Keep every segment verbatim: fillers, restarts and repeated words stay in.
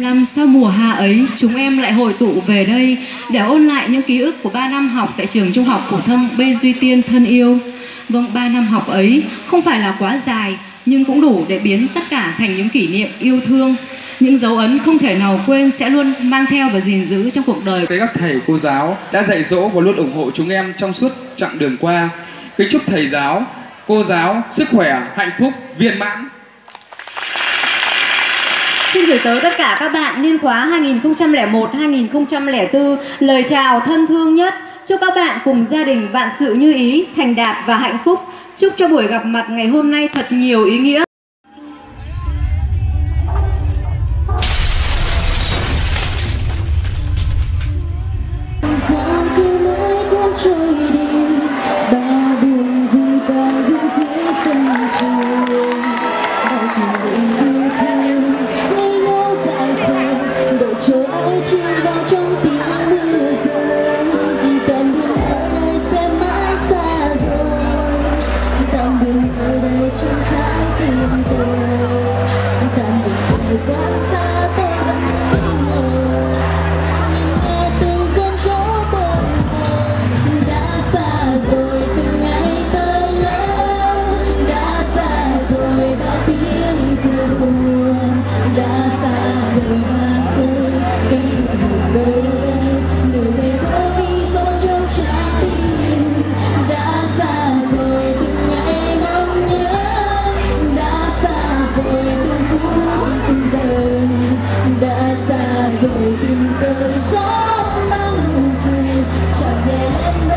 Làm sao mùa hạ ấy chúng em lại hội tụ về đây để ôn lại những ký ức của ba năm học tại trường trung học phổ thông B Duy Tiên thân yêu. Vâng, ba năm học ấy không phải là quá dài nhưng cũng đủ để biến tất cả thành những kỷ niệm yêu thương. Những dấu ấn không thể nào quên sẽ luôn mang theo và gìn giữ trong cuộc đời. Các thầy cô giáo đã dạy dỗ và luôn ủng hộ chúng em trong suốt chặng đường qua. Kính chúc thầy giáo, cô giáo sức khỏe, hạnh phúc, viên mãn. Xin gửi tới tất cả các bạn niên khóa hai nghìn không trăm lẻ một hai nghìn không trăm lẻ tư lời chào thân thương nhất. Chúc các bạn cùng gia đình vạn sự như ý, thành đạt và hạnh phúc. Chúc cho buổi gặp mặt ngày hôm nay thật nhiều ý nghĩa. Hãy subscribe cho kênh Ghiền Mì Gõ để không bỏ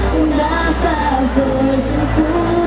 lỡ những video hấp dẫn.